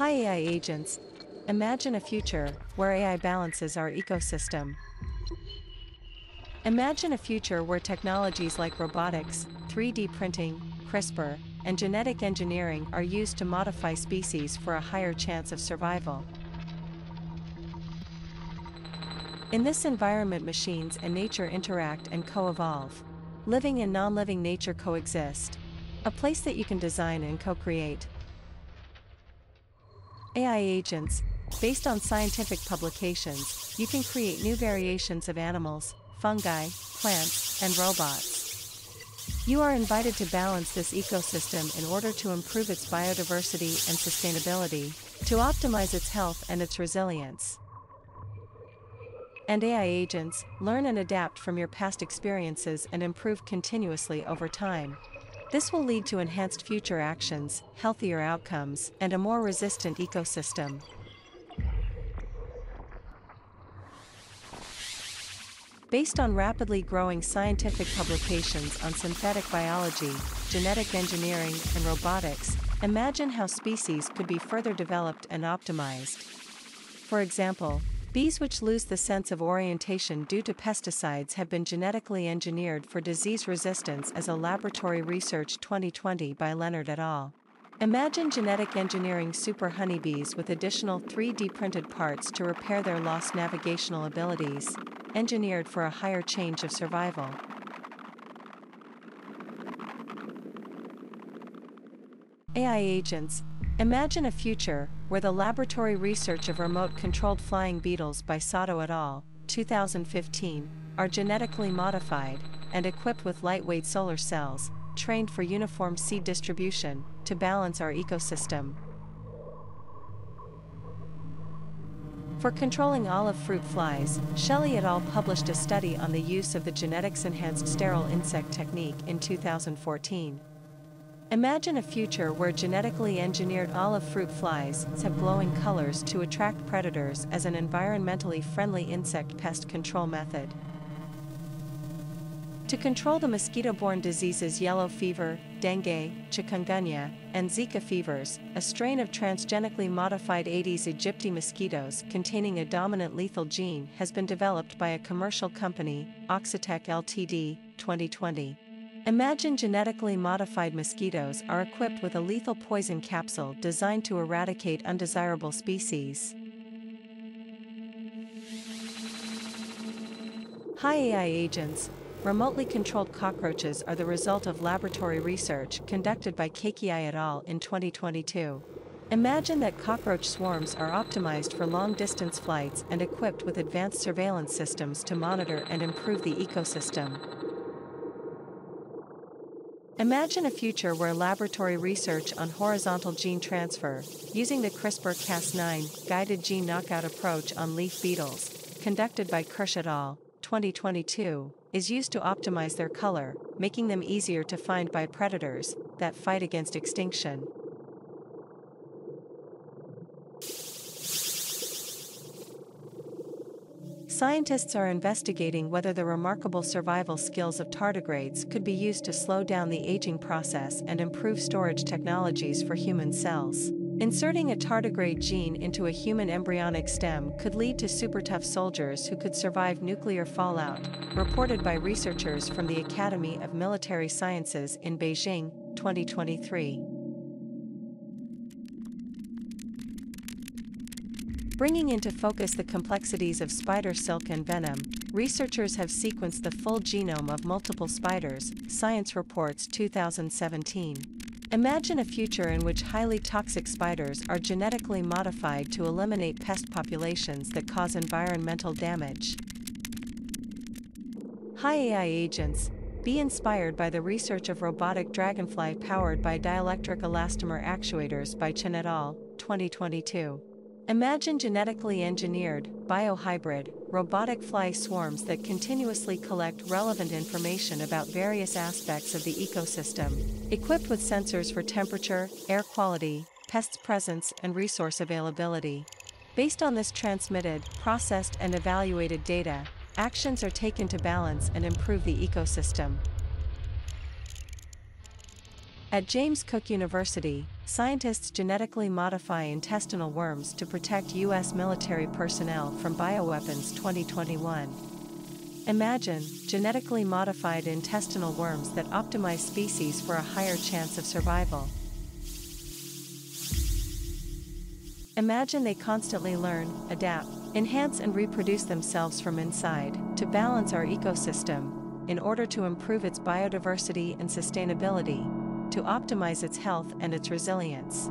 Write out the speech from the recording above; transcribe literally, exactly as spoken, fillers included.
Hi A I agents. Imagine a future where A I balances our ecosystem. Imagine a future where technologies like robotics, three D printing, CRISPR, and genetic engineering are used to modify species for a higher chance of survival. In this environment, machines and nature interact and co-evolve. Living and non-living nature coexist. A place that you can design and co-create. A I agents, based on scientific publications, you can create new variations of animals, fungi, plants, and robots. You are invited to balance this ecosystem in order to improve its biodiversity and sustainability, to optimize its health and its resilience. And A I agents, learn and adapt from your past experiences and improve continuously over time. This will lead to enhanced future actions, healthier outcomes, and a more resistant ecosystem. Based on rapidly growing scientific publications on synthetic biology, genetic engineering, and robotics, imagine how species could be further developed and optimized. For example, bees which lose the sense of orientation due to pesticides have been genetically engineered for disease resistance as a laboratory research twenty twenty by Leonard et al. Imagine genetic engineering super honeybees with additional three D printed parts to repair their lost navigational abilities, engineered for a higher change of survival. A I agents, imagine a future where the laboratory research of remote-controlled flying beetles by Sato et al., two thousand fifteen, are genetically modified and equipped with lightweight solar cells, trained for uniform seed distribution, to balance our ecosystem. For controlling olive fruit flies, Shelley et al. Published a study on the use of the genetics-enhanced sterile insect technique in two thousand fourteen. Imagine a future where genetically engineered olive fruit flies have glowing colors to attract predators as an environmentally friendly insect pest control method. To control the mosquito-borne diseases yellow fever, dengue, chikungunya, and Zika fevers, a strain of transgenically modified Aedes aegypti mosquitoes containing a dominant lethal gene has been developed by a commercial company, Oxitec Limited, twenty twenty. Imagine genetically modified mosquitoes are equipped with a lethal poison capsule designed to eradicate undesirable species. Hi A I agents. Remotely controlled cockroaches are the result of laboratory research conducted by Keiki et al. In twenty twenty-two. Imagine that cockroach swarms are optimized for long-distance flights and equipped with advanced surveillance systems to monitor and improve the ecosystem. Imagine a future where laboratory research on horizontal gene transfer, using the CRISPR Cas nine guided gene knockout approach on leaf beetles, conducted by Kirsch et al. twenty twenty-two, is used to optimize their color, making them easier to find by predators that fight against extinction. Scientists are investigating whether the remarkable survival skills of tardigrades could be used to slow down the aging process and improve storage technologies for human cells. Inserting a tardigrade gene into a human embryonic stem could lead to super tough soldiers who could survive nuclear fallout, reported by researchers from the Academy of Military Sciences in Beijing, twenty twenty-three. Bringing into focus the complexities of spider silk and venom, researchers have sequenced the full genome of multiple spiders, Science reports two thousand seventeen. Imagine a future in which highly toxic spiders are genetically modified to eliminate pest populations that cause environmental damage. Hi A I agents, be inspired by the research of robotic dragonfly powered by dielectric elastomer actuators by Chen et al., twenty twenty-two. Imagine genetically engineered, biohybrid, robotic fly swarms that continuously collect relevant information about various aspects of the ecosystem, equipped with sensors for temperature, air quality, pests' presence, and resource availability. Based on this transmitted, processed, and evaluated data, actions are taken to balance and improve the ecosystem. At James Cook University, scientists genetically modify intestinal worms to protect U S military personnel from bioweapons twenty twenty-one. Imagine, genetically modified intestinal worms that optimize species for a higher chance of survival. Imagine they constantly learn, adapt, enhance and reproduce themselves from inside, to balance our ecosystem, in order to improve its biodiversity and sustainability, to optimize its health and its resilience.